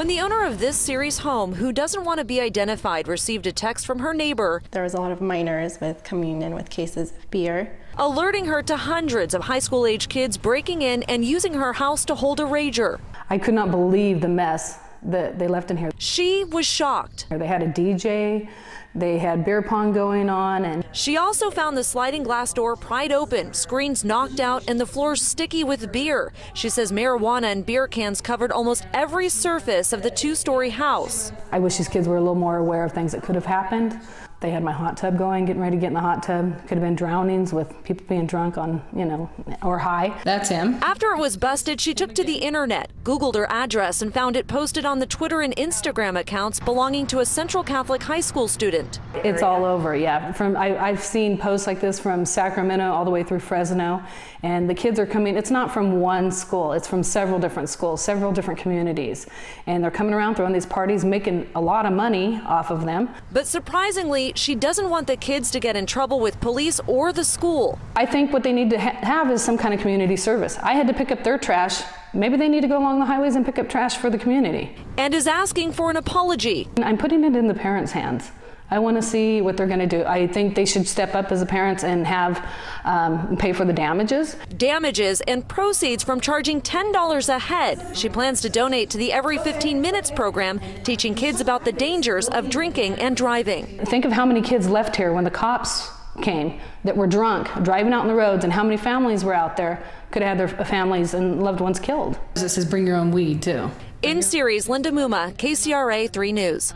When the owner of this Ceres home, who doesn't want to be identified, received a text from her neighbor. There was a lot of minors with coming in with cases of beer, alerting her to hundreds of high school age kids breaking in and using her house to hold a rager. I could not believe the mess that they left in here. She was shocked. They had a DJ, they had beer pong going on, and she also found the sliding glass door pried open, screens knocked out, and the floors sticky with beer. She says marijuana and beer cans covered almost every surface of the two-story house. I wish these kids were a little more aware of things that could have happened. They had my hot tub going, getting ready to get in the hot tub. Could have been drownings with people being drunk on, you know, or high. That's him. After it was busted, she took to the internet, Googled her address, and found it posted on the Twitter and Instagram accounts belonging to a Central Catholic high school student. It's all over, yeah. I've seen posts like this from Sacramento all the way through Fresno, and the kids are coming. It's not from one school. It's from several different schools, several different communities, and they're coming around throwing these parties, making a lot of money off of them. But surprisingly, she doesn't want the kids to get in trouble with police or the school. I think what they need to have is some kind of community service. I had to pick up their trash. Maybe they need to go along the highways and pick up trash for the community. And is asking for an apology. I'm putting it in the parents' hands. I want to see what they're going to do. I think they should step up as a parents and have pay for the damages. Damages and proceeds from charging $10 a head. She plans to donate to the Every 15 Minutes program, teaching kids about the dangers of drinking and driving. Think of how many kids left here when the cops came that were drunk, driving out on the roads, and how many families were out there, could have had their families and loved ones killed. This says bring your own weed, too. In Ceres, Linda Mumma, KCRA 3 News.